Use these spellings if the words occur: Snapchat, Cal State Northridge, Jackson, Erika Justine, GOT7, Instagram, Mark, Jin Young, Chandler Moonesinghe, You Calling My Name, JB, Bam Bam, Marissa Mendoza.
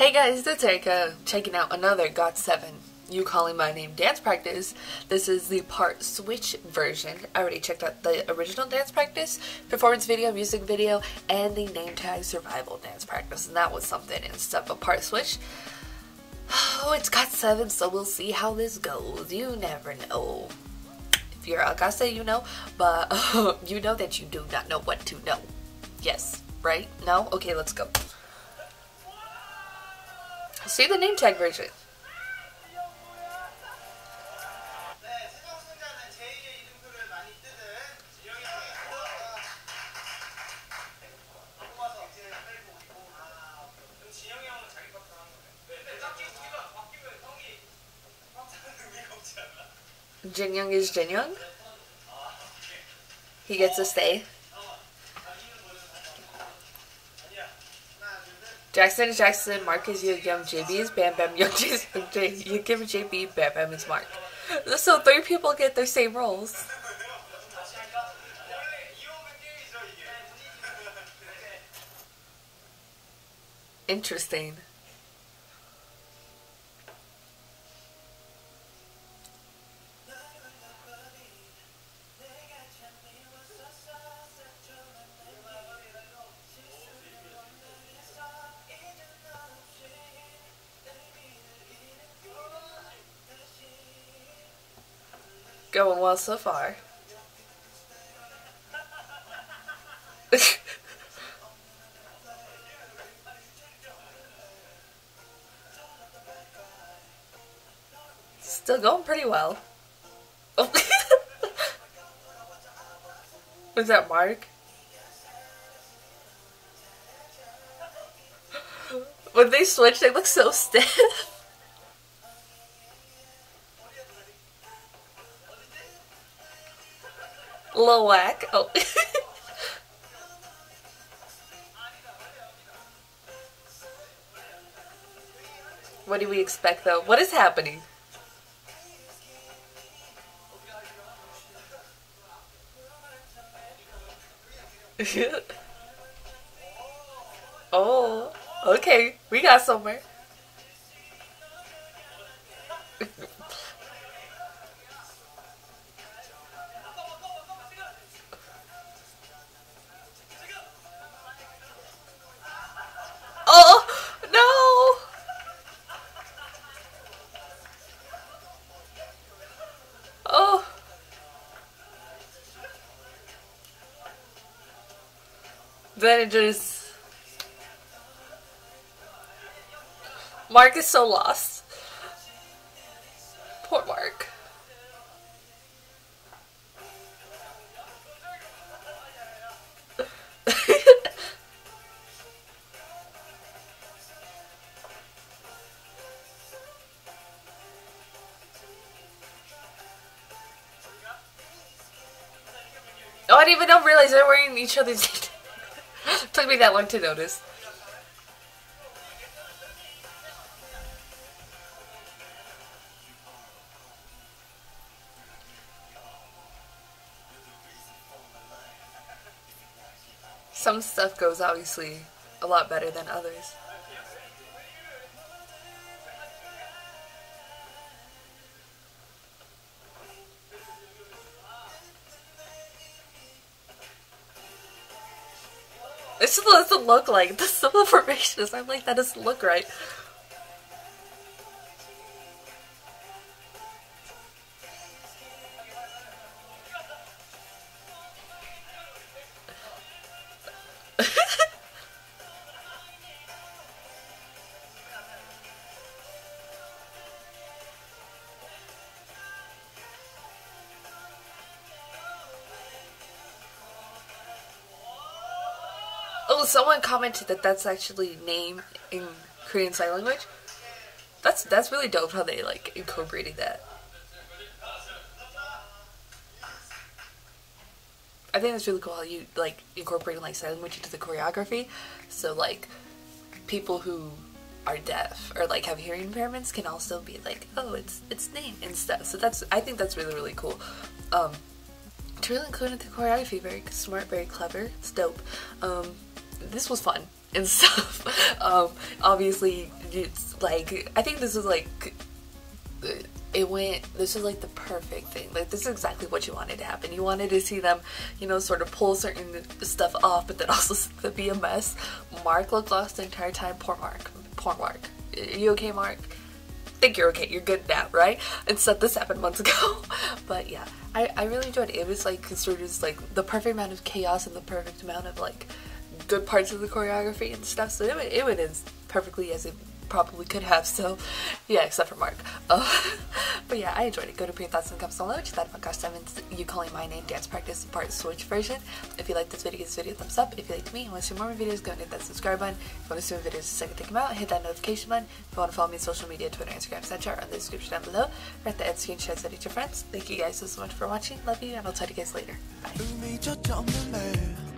Hey guys, it's Erika, checking out another GOT7, You Calling My Name dance practice. This is the part switch version. I already checked out the original dance practice, performance video, music video, and the name tag survival dance practice, and that was something instead of a part switch. Oh, it's GOT7, so we'll see how this goes. You never know. If you're a GOT7, you know, but you know that you do not know what to know. Yes, right? No? Okay, let's go. See the name tag version. Jin Young is Jin Young. He gets to stay. Jackson is Jackson, Mark is Jin Young, JB is Bam Bam, you give JB, Bam Bam is Mark. So 3 people get their same roles. Interesting. Going well so far. Still going pretty well. Oh. Was that Mark? When they switch, they look so stiff. A little whack. Oh. What do we expect though? What is happening? Oh, okay. We got somewhere. Then it just... Mark is so lost. Poor Mark. Oh, I didn't even realize they're wearing each other's... Took me that long to notice. Some stuff goes obviously a lot better than others. It just doesn't look like the simple formation is. I'm like, that doesn't look right. Oh, someone commented that that's actually name in Korean Sign Language. That's really dope how they like incorporated that. I think that's really cool how you like incorporating like sign language into the choreography. So like people who are deaf or like have hearing impairments can also be like, oh, it's name and stuff. So I think that's really cool. To really include the choreography, very smart, very clever. It's dope. This was fun. and stuff. Obviously, it's like, I think this is like, this is like the perfect thing. Like, this is exactly what you wanted to happen. You wanted to see them, you know, sort of pull certain stuff off, but then also be a mess. Mark looked lost the entire time. Poor Mark. Poor Mark. Are you okay, Mark? I think you're okay, you're good now, right? And so this happened months ago. But yeah, I really enjoyed it. It was like sort of like the perfect amount of chaos and the perfect amount of like good parts of the choreography and stuff. So it went as perfectly as it probably could have. So yeah, except for Mark. But yeah, I enjoyed it. Go to Pure Thoughts and Cups down below. Check out about GOT7's You Calling My Name dance practice part switch version. If you like this video, give this video a thumbs up. If you liked me and want to see more of my videos, go and hit that subscribe button. If you want to see more videos the second take them out, hit that notification button. If you want to follow me on social media, Twitter, Instagram, Snapchat, are in the description down below. Or at the end screen, share that with your friends. Thank you guys so much for watching. Love you, and I'll talk to you guys later. Bye.